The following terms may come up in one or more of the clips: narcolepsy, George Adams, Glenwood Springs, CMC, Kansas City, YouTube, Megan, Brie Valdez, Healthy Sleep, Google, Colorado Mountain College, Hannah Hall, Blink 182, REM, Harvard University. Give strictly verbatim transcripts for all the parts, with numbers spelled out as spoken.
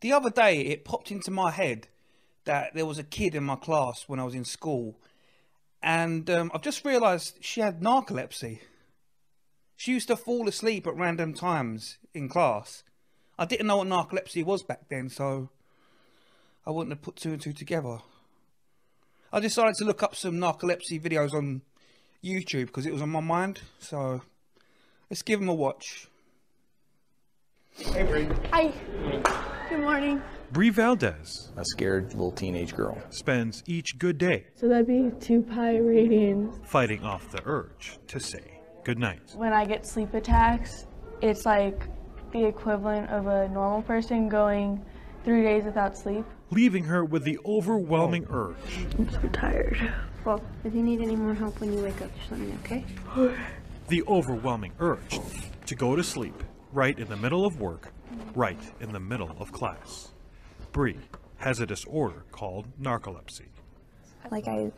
The other day, it popped into my head that there was a kid in my class when I was in school, and um, I've just realised she had narcolepsy. She used to fall asleep at random times in class. I didn't know what narcolepsy was back then, so I wouldn't have put two and two together. I decided to look up some narcolepsy videos on YouTube because it was on my mind, so let's give them a watch. Hey, Brie. Hi. Good morning. Brie Valdez, a scared little teenage girl, spends each good day, so that'd be two pi radians, fighting off the urge to say goodnight. When I get sleep attacks, it's like the equivalent of a normal person going three days without sleep. Leaving her with the overwhelming urge. I'm so tired. Well, if you need any more help when you wake up, just let me know, okay? The overwhelming urge to go to sleep right in the middle of work, right in the middle of class. Brie has a disorder called narcolepsy. Like, I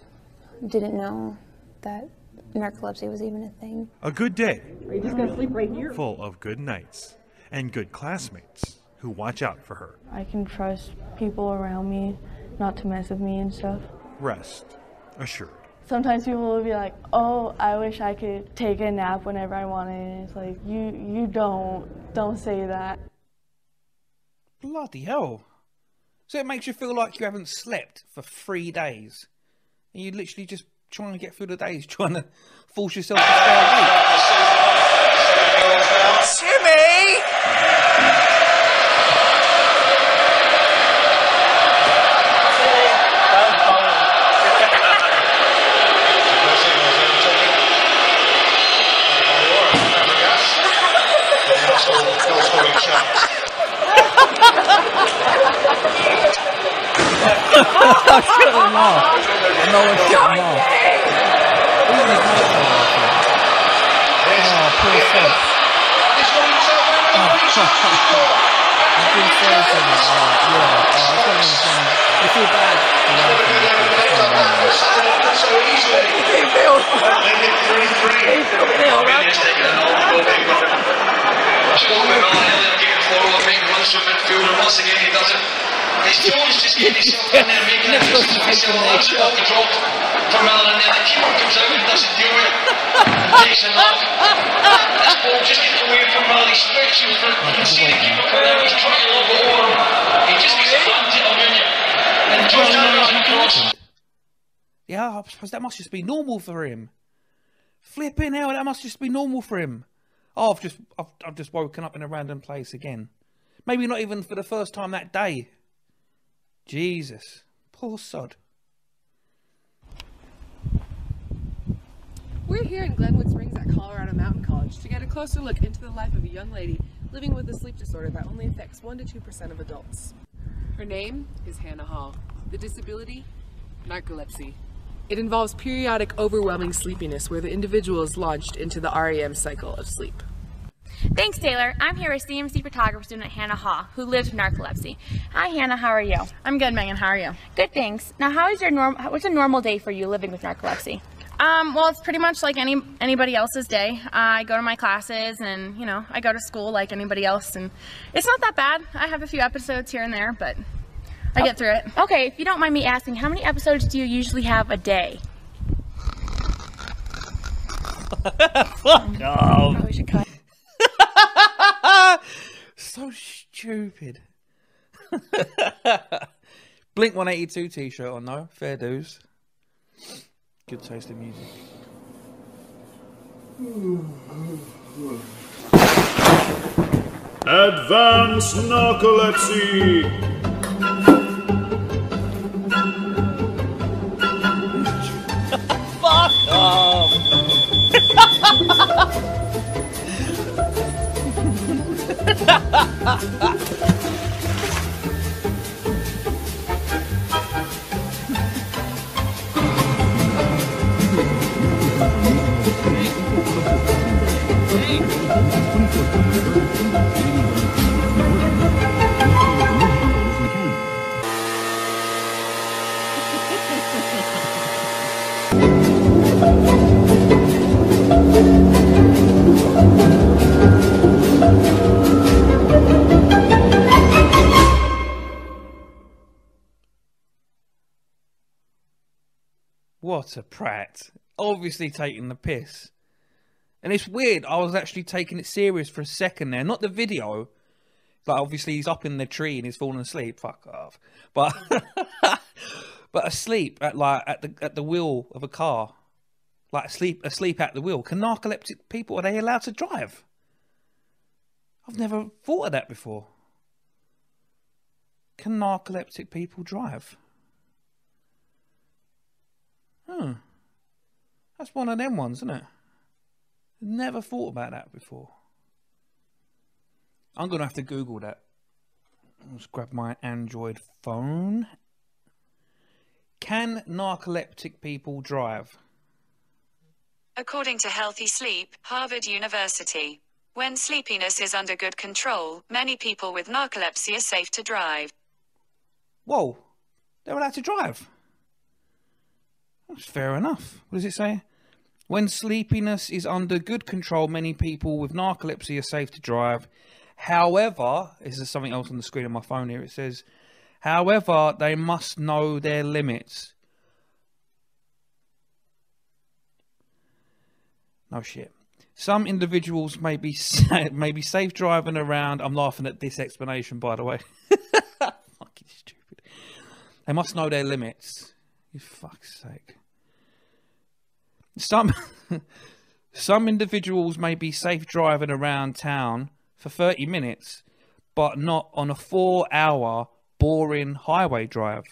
didn't know that narcolepsy was even a thing. A good day. Are you just gonna sleep right here? Full of good nights and good classmates who watch out for her. I can trust people around me not to mess with me and stuff. Rest assured. Sometimes people will be like, oh, I wish I could take a nap whenever I wanted. And it's like, you, you don't, don't say that. Bloody hell. So it makes you feel like you haven't slept for three days. And you're literally just trying to get through the days, trying to force yourself to stay awake. Jimmy! I shut him off. I know I shut him off. Oh, poor thing. I feel sorry for him. Yeah, I feel sorry. I feel bad. They feel bad. He's just getting himself in there, making it just off the drop from Alan, and then the keeper comes out and doesn't do it. And takes him off. This ball just gets away from Alan. He stretches in front. You can see the keeper coming out. He's trying to lob it over him. He just gets bumped in a minute. And George Adams and Cross. Yeah, I suppose that must just be normal for him. Flipping hell, that must just be normal for him. Oh, I've just, I've, I've just woken up in a random place again. Maybe not even for the first time that day. Jesus, poor sod. We're here in Glenwood Springs at Colorado Mountain College to get a closer look into the life of a young lady living with a sleep disorder that only affects one to two percent of adults. Her name is Hannah Hall. The disability? Narcolepsy. It involves periodic overwhelming sleepiness where the individual is launched into the REM cycle of sleep. Thanks, Taylor. I'm here with C M C photographer student Hannah Hall, who lives with narcolepsy. Hi, Hannah. How are you? I'm good, Megan. How are you? Good, thanks. Now, how is your norm? What's a normal day for you living with narcolepsy? Um, well, it's pretty much like any anybody else's day. Uh, I go to my classes, and you know, I go to school like anybody else, and it's not that bad. I have a few episodes here and there, but I oh, get through it. Okay. If you don't mind me asking, how many episodes do you usually have a day? Fuck no. Probably should cut. So stupid. Blink one eighty-two t-shirt or no? Fair dues. Good taste in music. Advanced narcolepsy. Fuck off. Thank you. What a prat. Obviously taking the piss. And it's weird, I was actually taking it serious for a second there. Not the video. Like, obviously he's up in the tree and he's falling asleep. Fuck off. But but asleep at like at the at the wheel of a car. Like asleep asleep at the wheel. Can narcoleptic people, are they allowed to drive? I've never thought of that before. Can narcoleptic people drive? Hmm. That's one of them ones, isn't it? Never thought about that before. I'm gonna have to Google that. Let's grab my Android phone. Can narcoleptic people drive? According to Healthy Sleep, Harvard University, when sleepiness is under good control, many people with narcolepsy are safe to drive. Whoa, they're allowed to drive. That's fair enough. What does it say? When sleepiness is under good control, many people with narcolepsy are safe to drive. However, this is something else on the screen of my phone here. It says, however, they must know their limits. No shit. Some individuals may be safe, may be safe driving around. I'm laughing at this explanation, by the way. Fucking stupid. They must know their limits. You fuck's sake. Some, some individuals may be safe driving around town for thirty minutes, but not on a four hour boring highway drive.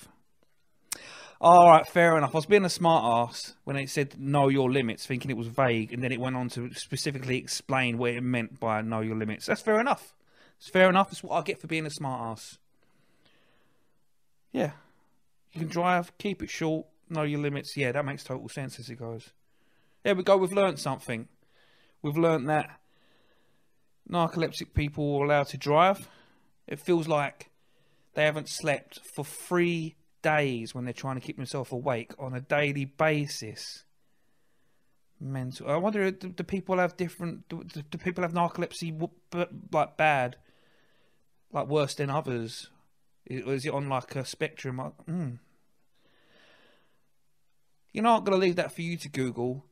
All right, fair enough. I was being a smart ass when it said know your limits, thinking it was vague, and then it went on to specifically explain what it meant by know your limits. That's fair enough. It's fair enough. It's what I get for being a smart ass. Yeah. You can drive, keep it short, know your limits. Yeah, that makes total sense as it goes. There we go, we've learned something. We've learned that narcoleptic people are allowed to drive. It feels like they haven't slept for three days when they're trying to keep themselves awake on a daily basis. Mental. I wonder, do, do people have different, do, do people have narcolepsy like bad, like worse than others? Or is it on like a spectrum? Like, mm. You know, I'm going to leave that for you to Google.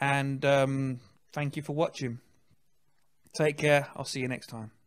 And um, thank you for watching. Take care. I'll see you next time.